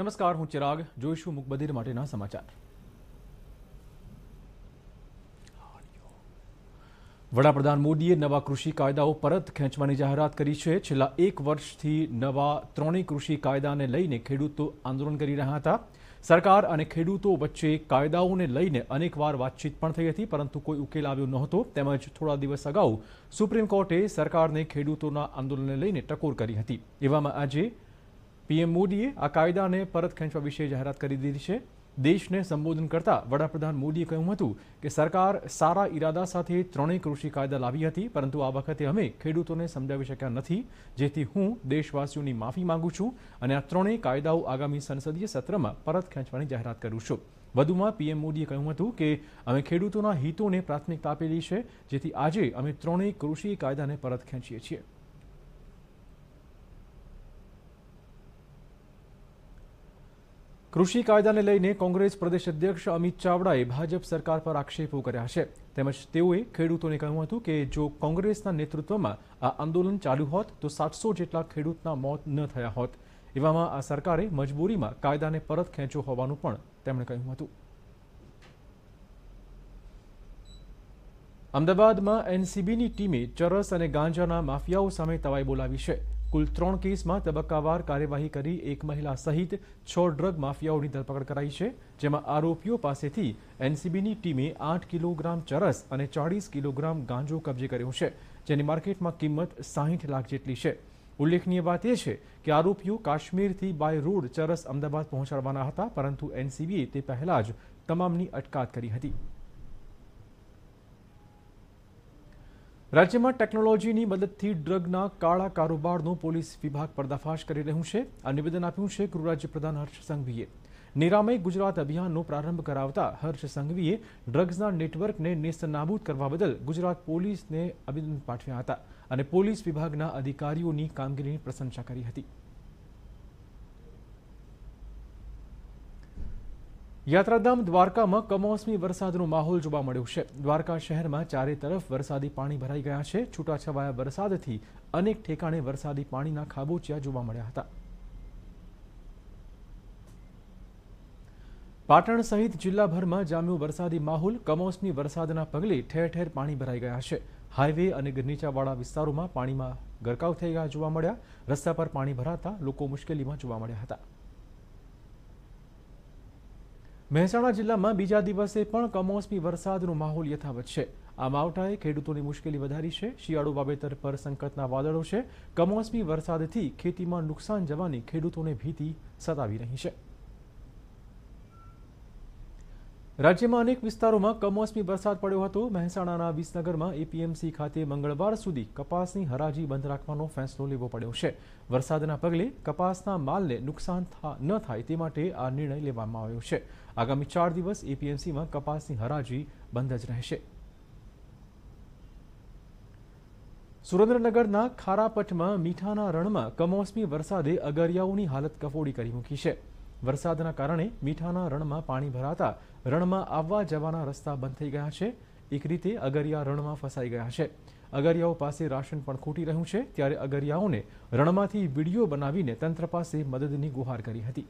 નમસ્કાર, હું ચિરાગ જોશુ મુકબદીર માટેના સમાચાર। વડાપ્રધાન મોદીએ નવા કૃષિ કાયદાઓ પરત ખેંચવાની જાહેરાત કરી છે। છેલ્લા એક વર્ષથી નવા ત્રણેય કૃષિ કાયદાને લઈને ખેડૂતો આંદોલન કરી રહ્યા હતા। સરકાર અને ખેડૂતો વચ્ચે કાયદાઓને લઈને અનેકવાર વાતચીત પણ થઈ હતી, પરંતુ કોઈ ઉકેલ આવ્યો નહોતો। તેમજ થોડા દિવસ અગાઉ સુપ્રીમ કોર્ટે સરકારને ખેડૂતોના આંદોલનને લઈને ટકોર કરી હતી। એવામાં આજે पीएम मोदीए आ कायदाने परत खेंचवा विषे जाहरात करी दीधी छे। देश ने संबोधन करता वडाप्रधान मोदीए कह्युं हतुं कि सरकार सारा इरादा साथे त्रणेय कृषि कायदा लावी हती, परंतु आ वखते अमे खेडूतोने समजावी शक्या नथी, जेथी हूँ देशवासीओनी माफी मांगू छूं अने आ त्रणेय कायदाओ आगामी संसदीय सत्रमां परत खेंचवानी जाहरात करूं छुं। વધુમાં પીએમ મોદીએ કહ્યું હતું કે અમે ખેડૂતોના હિતોને પ્રાથમિકતા આપેલી છે, જેથી આજે અમે ત્રણેય કૃષિ કાયદાને પરત ખેંચીએ છીએ। कृषि कायदा ने लईने कांग्रेस प्रदेश अध्यक्ष अमित चावड़ाए भाजप सरकार पर आक्षेपों कर्या छे। तेमज तेओए खेडूतोने कह्युं हतुं के जो कांग्रेसना नेतृत्वमां आ आंदोलन चालू होत तो 700 जेटला खेडूतना मौत न थया होत। एवामां आ सरकारे मजबूरीमां कायदाने परत खेंच्यो होवानुं पण તેમણે કહ્યું હતું। અમદાવાદમાં એનસીબીની ટીમે ચરસ અને ગાંજાના માફિયાઓ સામે તવાઈ બોલાવી છે। कुल 3 केसमां तबक्कावार कार्यवाही करी एक महिला सहित 6 ड्रग माफियाओनी धरपकड़ कराई छे, जेमां आरोपीओ पासेथी एनसीबीनी टीमे 8 किलोग्राम चरस अने 40 किलोग्राम गांजो कब्जे कर्यो छे, जेनी मार्केटमां किंमत 60 लाख जेटली छे। उल्लेखनीय बात ए छे के आरोपीओ काश्मीरथी बाय रोड चरस अमदावाद पहोंचाडवाना हता, परंतु एनसीबीए ते पहेला ज तमामनी अटकायत करी हती। राज्य में टेक्नोलॉजी की मददथी ड्रगना काला कारोबारनो पुलिस विभाग पर्दाफाश करी रह्युं छे। आ निवेदन आप्युं छे गृह राज्य प्रधान हर्ष संघवीए। निरामय गुजरात अभियाननो प्रारंभ करावता हर्ष संघवीए ड्रग्सना नेटवर्कने नेस्तनाबूद करवा बदल गुजरात पोलीसने अभिनंदन पाठव्या हता अने पोलीस विभागना अधिकारीओनी कामगीरीनी प्रशंसा करी हती। यात्राधाम द्वारका में कमोसमी वरसादनो माहोल जोवा मळ्यो छे। द्वारका शहर में चारे तरफ वरसादी पाणी भराई गया है। छूटाछवाया वरसादथी अनेक ठेकाणे वरसादी पाणीना खाबोचिया जोवा मळ्या हता। पाटण सहित जिल्लाभर में जाम्यो वरसादी माहोल। कमोसमी वरसादना पगले ठेर ठेर पाणी भराई गया है। हाईवे अने गनीचावाड़ा विस्तारों में पाणी में गरकाव थई गया जोवा मळ्या। रस्ता पर पाणी भराता लोको मुश्केलीमां जोवा मळ्या हता। मेहसाणा जिला में बीजा दिवसे पण कमोसमी वरसादनो माहोल यथावत छे। आ मावठाए खेडूतोनी मुश्केली वधारी छे। शियाळु वावेतर पर संकटना वादळो छे। कमोसमी वरसादथी खेतीमां नुकसान जवानी खेडूतोने भीति सतावी रही छे। राज्य में अनेक विस्तारों में कमोसमी वरसाद पड्यो हतो। मेहसाणाना विसनगर में एपीएमसी खाते मंगलवार सुधी कपासनी हराजी बंध राखवानो फैसलो लेवो पड्यो छे। वरसादना पगले कपासना मालने नुकसान न थाय ते माटे आ निर्णय लेवामां आव्यो छे। आगामी 4 दिवस एपीएमसी में कपासनी हराजी बंध ज रहेशे। सुरेन्द्रनगर खारापट में मीठाना रण में कमोसमी वरसादे अगरियाओनी हालत कफोड़ी करी मूकी छे। वरसादना कारणे मीठाना रण में पाणी भराता रण में आववा जवाना रस्ता बंद थई गया छे। एक रीते अगरिया रण में फसाई गया छे। अगरियाओ पासे राशन पण खूटी रह्युं छे, त्यारे अगरियाओने रणमांथी वीडियो बनावीने तंत्र पासे मददनी गुहार करी हती।